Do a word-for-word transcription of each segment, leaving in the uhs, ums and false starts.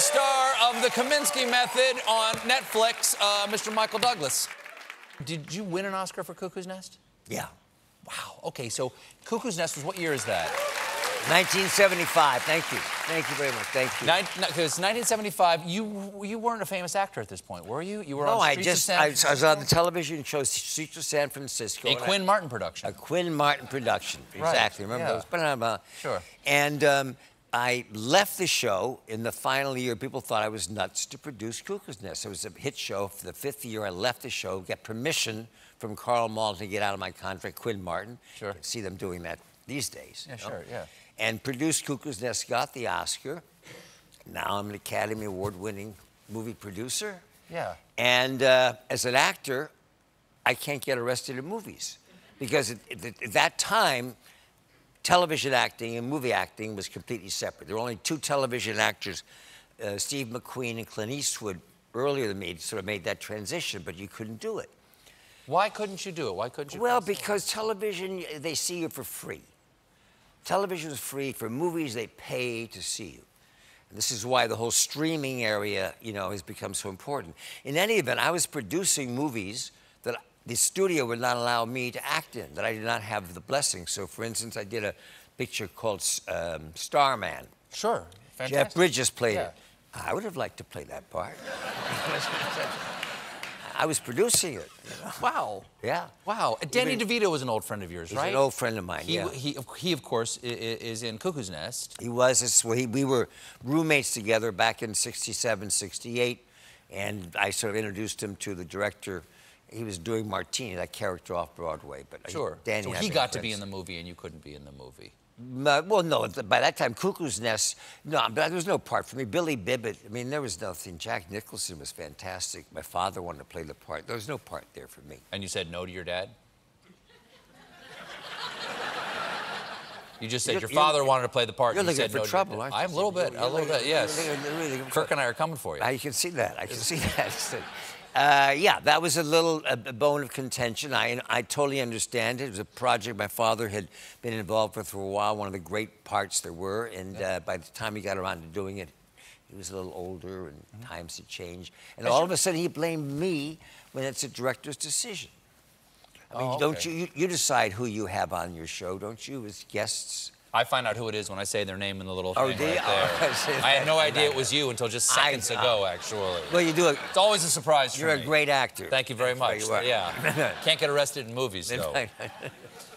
the star of The Kominsky Method on Netflix, uh, Mister Michael Douglas. Did you win an Oscar for Cuckoo's Nest? Yeah. Wow. Okay, so Cuckoo's Nest was what year is that? nineteen seventy-five. Thank you. Thank you very much. Thank you. Nine, no, it's nineteen seventy-five. You you weren't a famous actor at this point, were you? You were no, on Street I just, of San Francisco. I was on the television show Street of San Francisco. A Quinn I, Martin production. A Quinn Martin production. Exactly. Right. Remember yeah. those? But I'm uh, sure. And um, I left the show in the final year. People thought I was nuts to produce Cuckoo's Nest. It was a hit show for the fifth year. I left the show, got permission from Carl Maul to get out of my contract. Quinn Martin. Sure. You can see them doing that these days. Yeah, you know? Sure. Yeah. And produced Cuckoo's Nest, got the Oscar. Now I'm an Academy Award-winning movie producer. Yeah. And uh, as an actor, I can't get arrested in movies because at, at that time, television acting and movie acting was completely separate. There were only two television actors, uh, Steve McQueen and Clint Eastwood, earlier than me, sort of made that transition, but you couldn't do it. Why couldn't you do it? Why couldn't you? Well, because television, they see you for free. Television is free. For movies, they pay to see you. And this is why the whole streaming area, you know, has become so important. In any event, I was producing movies that the studio would not allow me to act in, that I did not have the blessing. So, for instance, I did a picture called um, Starman. Sure. Fantastic. Jeff Bridges played yeah. it. I would have liked to play that part. I was producing it. You know? Wow. Yeah. Wow. Danny DeVito was an old friend of yours, right? He's an old friend of mine, he, yeah. He, he, of course, is in Cuckoo's Nest. He was. We were roommates together back in sixty-seven, sixty-eight, and I sort of introduced him to the director. He was doing Martini, that character off Broadway. But sure. Danny so he got friends. to be in the movie, and you couldn't be in the movie. Well, no, by that time, Cuckoo's Nest, no, there was no part for me. Billy Bibbit, I mean, there was nothing. Jack Nicholson was fantastic. My father wanted to play the part. There was no part there for me. And you said no to your dad? You just said you're, your father you're, wanted to play the part. You're and looking you said for no trouble, to, aren't you? I'm a little bit, a little bit, yes. Kirk and I are coming for you. I can see that. I can see that. Uh, yeah, that was a little a bone of contention. I, I totally understand it. It was a project my father had been involved with for a while, one of the great parts there were. And yeah. uh, by the time he got around to doing it, he was a little older and mm-hmm. times had changed. And That's all your... of a sudden, he blamed me when it's a director's decision. I mean, oh, okay. don't you, you, you decide who you have on your show, don't you, as guests? I find out who it is when I say their name in the little thing oh, right there. Oh, I had no idea it was you until just seconds I, uh, ago, actually. Well, you do it. It's always a surprise for me. You're a great actor. Thank you very much. You are. Yeah. Can't get arrested in movies, though.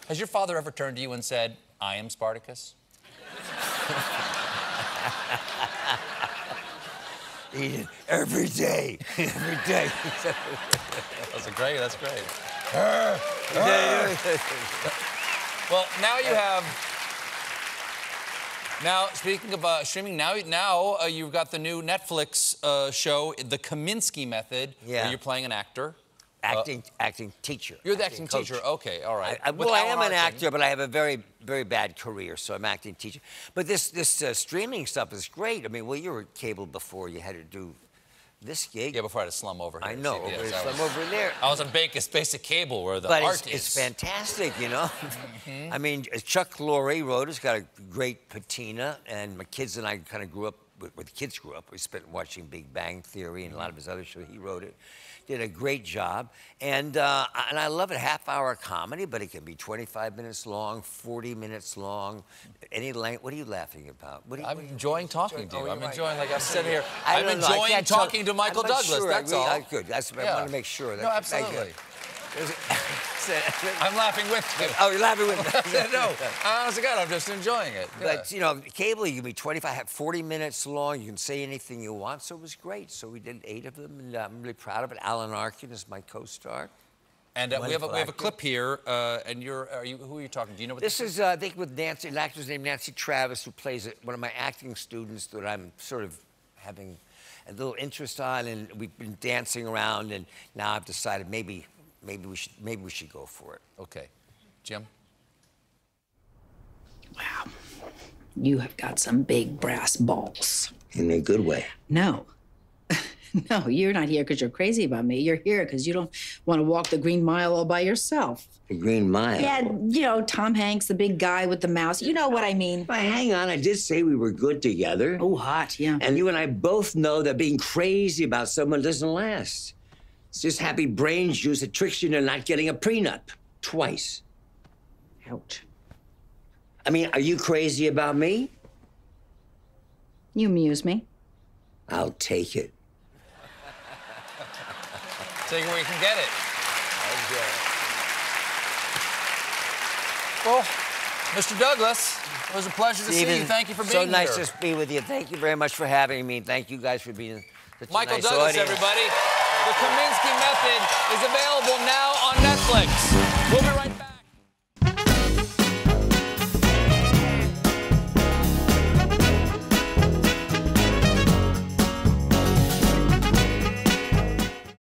Has your father ever turned to you and said, "I am Spartacus"? He did every day. Every day. That's great. That's great. Well, now you have. Now, speaking of uh, streaming, now, now uh, you've got the new Netflix uh, show, The Kominsky Method, yeah. where you're playing an actor. Acting, uh, acting teacher. You're the acting, acting teacher. Okay, all right. I, I, well, Alan I am Arkin. an actor, but I have a very, very bad career, so I'm acting teacher. But this, this uh, streaming stuff is great. I mean, well, you were cable before you had to do this gig. Yeah, before I had a slum over here. I know, over yes, slum was, over there. I was on basic cable where the but art it's, is. It's fantastic, you know? Mm-hmm. I mean, Chuck Lorre wrote, it's got a great patina, and my kids and I kind of grew up, where the kids grew up, we spent watching Big Bang Theory and a lot of his other shows. He wrote it, did a great job. And, uh, and I love it, half-hour comedy, but it can be twenty-five minutes long, forty minutes long, any length. What are you laughing about? What are you, I'm what are you enjoying talking to you. Oh, I'm enjoying, right. like I'm sitting here, I I'm enjoying I talking tell, to Michael Douglas, sure. that's I really, all. I, good. That's, yeah. I want to make sure. That's, no, absolutely. I'm laughing with you. Oh, you're laughing with me. No, honest to God, I'm just enjoying it. Yeah. But, you know, cable, you can be twenty-five, forty minutes long. You can say anything you want, so it was great. So we did eight of them, and I'm really proud of it. Alan Arkin is my co-star. And uh, we, have a, we have a clip here, uh, and you're, are you, who are you talking to? Do you know what this, this is? This uh, is, I think, with Nancy, an actress named Nancy Travis, who plays one of my acting students that I'm sort of having a little interest on, and we've been dancing around, and now I've decided maybe... Maybe we should maybe we should go for it. Okay. Jim? Wow. You have got some big brass balls. In a good way. No. No, you're not here because you're crazy about me. You're here because you don't want to walk the green mile all by yourself. The Green Mile. Yeah, you know, Tom Hanks, the big guy with the mouse. You know what I mean. Well, hang on. I did say we were good together. Oh, hot, yeah. And you and I both know that being crazy about someone doesn't last. It's just happy brain juice that tricks you into not getting a prenup. Twice. Ouch. I mean, are you crazy about me? You amuse me. I'll take it. Take it where you can get it. Well, Mister Douglas, it was a pleasure to Steven, see you. Thank you for being here. So nice here. to be with you. Thank you very much for having me. Thank you guys for being such Michael a nice Douglas, audience. Everybody. The Kominsky Method is available now on Netflix.